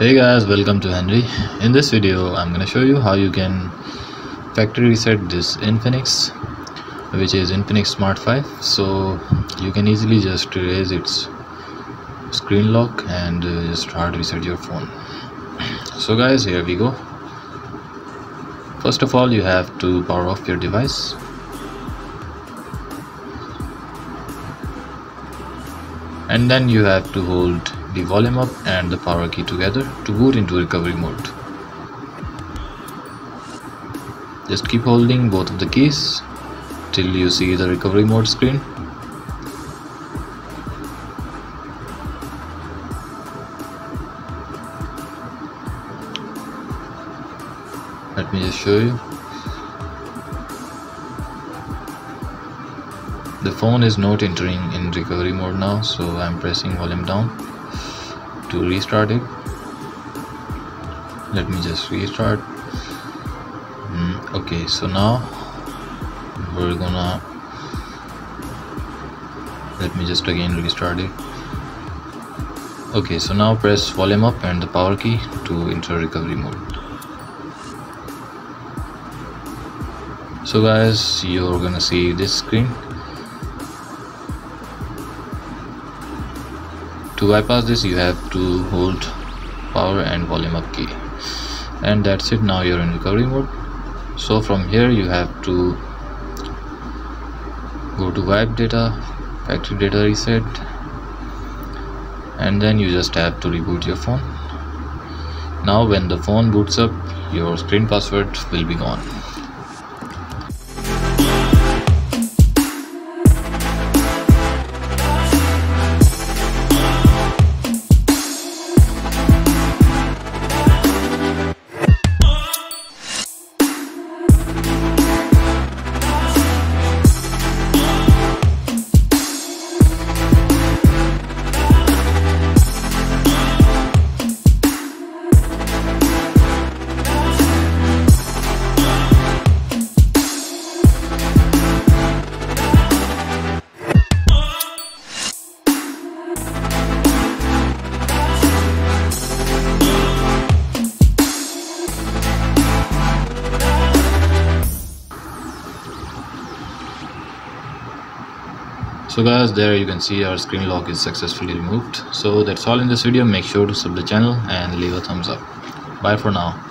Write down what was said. Hey guys, welcome to Henry. In this video I'm gonna show you how you can factory reset this Infinix, which is Infinix Smart 5, so you can easily just erase its screen lock and just hard reset your phone. So guys, here we go. First of all, you have to power off your device. And then you have to hold the volume up and the power key together to boot into recovery mode. Just keep holding both of the keys till you see the recovery mode screen. Let me just show you. The phone is not entering in recovery mode now, so I'm pressing volume down to restart it. Let me just restart. Okay, so now we're gonna, let me just again restart it. Okay, so now press volume up and the power key to enter recovery mode. So guys, you're gonna see this screen. To bypass this, you have to hold power and volume up key, and that's it. Now you're in recovery mode. So from here you have to go to wipe data, factory data reset, and then you just have to reboot your phone. Now when the phone boots up, your screen password will be gone. So guys, there you can see our screen lock is successfully removed. So that's all in this video. Make sure to sub the channel and leave a thumbs up. Bye for now.